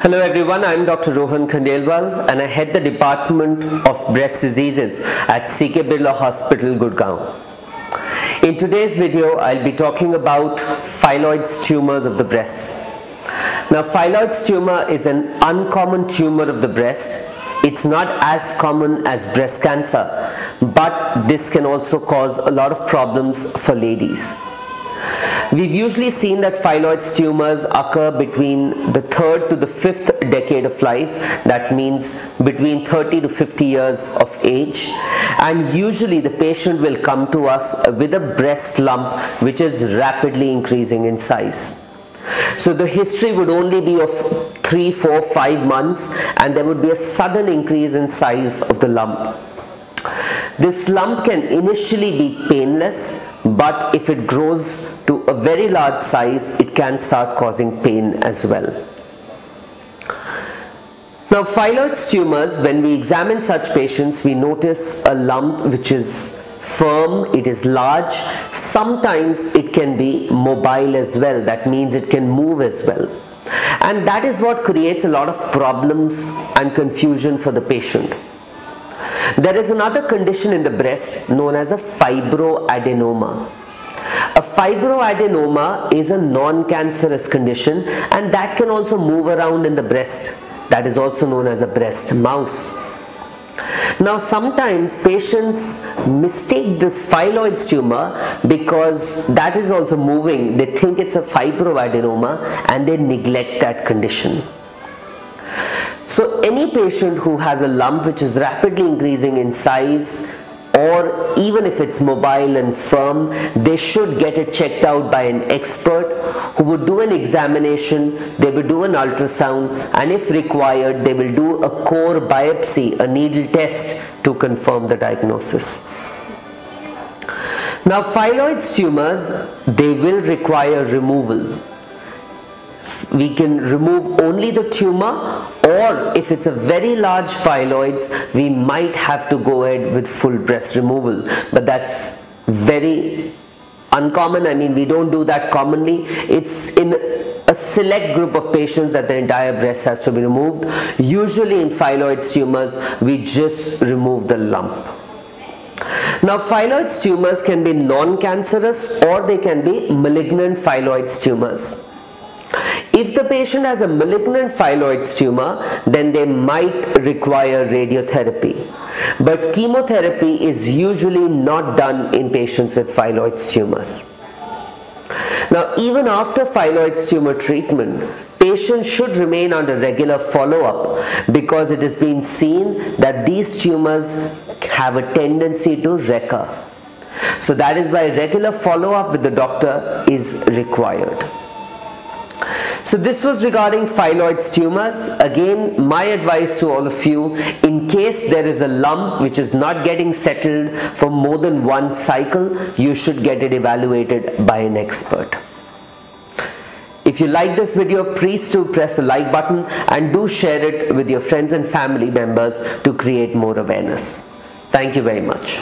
Hello everyone, I am Dr. Rohan Khandelwal and I head the Department of Breast Diseases at CK Birla Hospital Gurgaon. In today's video, I'll be talking about phyllodes tumors of the breast. Now, phyllodes tumor is an uncommon tumor of the breast. It's not as common as breast cancer, but this can also cause a lot of problems for ladies. We've usually seen that phyllodes tumors occur between the 3rd to the 5th decade of life. That means between 30 to 50 years of age. And usually the patient will come to us with a breast lump which is rapidly increasing in size. So the history would only be of 3, 4, 5 months and there would be a sudden increase in size of the lump. This lump can initially be painless, but if it grows to a very large size, it can start causing pain as well. Now, phyllodes tumors, when we examine such patients, we notice a lump which is firm, it is large. Sometimes it can be mobile as well. That means it can move as well. And that is what creates a lot of problems and confusion for the patient. There is another condition in the breast known as a fibroadenoma. A fibroadenoma is a non-cancerous condition and that can also move around in the breast. That is also known as a breast mouse. Now, sometimes patients mistake this phyllodes tumor because that is also moving. They think it's a fibroadenoma and they neglect that condition. So any patient who has a lump which is rapidly increasing in size, or even if it's mobile and firm, they should get it checked out by an expert who would do an examination, they will do an ultrasound, and if required, they will do a core biopsy, a needle test to confirm the diagnosis. Now, phyllodes tumors, they will require removal. We can remove only the tumor, or if it's a very large phyllodes, we might have to go ahead with full breast removal. But that's very uncommon. I mean, we don't do that commonly. It's in a select group of patients that the entire breast has to be removed. Usually in phyllodes tumors, we just remove the lump. Now, phyllodes tumors can be non-cancerous or they can be malignant phyllodes tumors. If the patient has a malignant phyllodes tumor, then they might require radiotherapy. But chemotherapy is usually not done in patients with phyllodes tumors. Now, even after phyllodes tumor treatment, patients should remain under regular follow-up because it has been seen that these tumors have a tendency to recur. So that is why regular follow-up with the doctor is required. So this was regarding phyllodes tumors. Again, my advice to all of you, in case there is a lump which is not getting settled for more than one cycle, you should get it evaluated by an expert. If you like this video, please do press the like button and do share it with your friends and family members to create more awareness. Thank you very much.